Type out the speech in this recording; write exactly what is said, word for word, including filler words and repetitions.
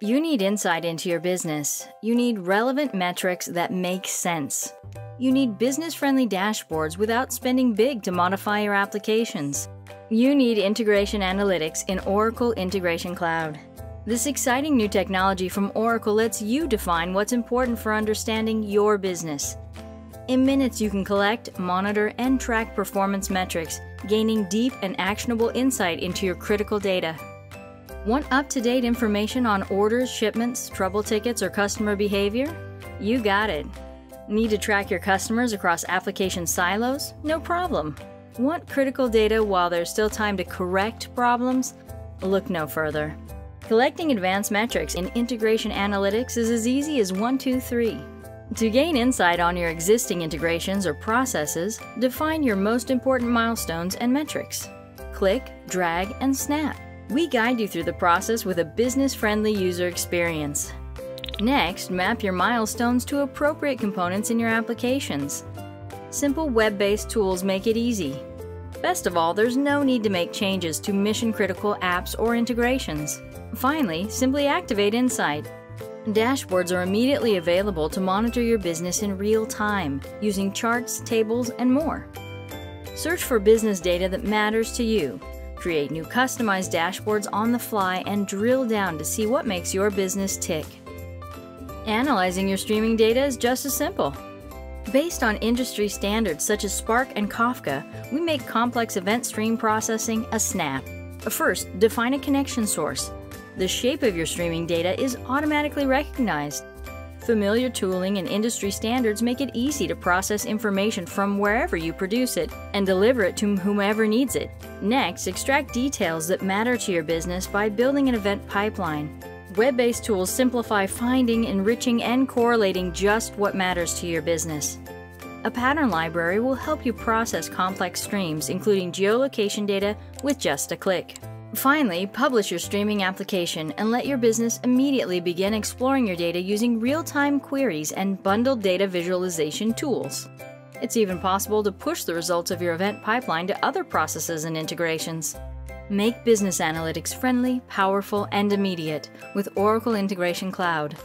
You need insight into your business. You need relevant metrics that make sense. You need business-friendly dashboards without spending big to modify your applications. You need integration analytics in Oracle Integration Cloud. This exciting new technology from Oracle lets you define what's important for understanding your business. In minutes, you can collect, monitor, and track performance metrics, gaining deep and actionable insight into your critical data. Want up-to-date information on orders, shipments, trouble tickets, or customer behavior? You got it. Need to track your customers across application silos? No problem. Want critical data while there's still time to correct problems? Look no further. Collecting advanced metrics in integration analytics is as easy as one, two, three. To gain insight on your existing integrations or processes, define your most important milestones and metrics. Click, drag, and snap. We guide you through the process with a business-friendly user experience. Next, map your milestones to appropriate components in your applications. Simple web-based tools make it easy. Best of all, there's no need to make changes to mission-critical apps or integrations. Finally, simply activate Insight. Dashboards are immediately available to monitor your business in real time, using charts, tables, and more. Search for business data that matters to you. Create new customized dashboards on the fly and drill down to see what makes your business tick. Analyzing your streaming data is just as simple. Based on industry standards such as Spark and Kafka, we make complex event stream processing a snap. First, define a connection source. The shape of your streaming data is automatically recognized. Familiar tooling and industry standards make it easy to process information from wherever you produce it and deliver it to whomever needs it. Next, extract details that matter to your business by building an event pipeline. Web-based tools simplify finding, enriching, and correlating just what matters to your business. A pattern library will help you process complex streams, including geolocation data, with just a click. Finally, publish your streaming application and let your business immediately begin exploring your data using real-time queries and bundled data visualization tools. It's even possible to push the results of your event pipeline to other processes and integrations. Make business analytics friendly, powerful, and immediate with Oracle Integration Cloud.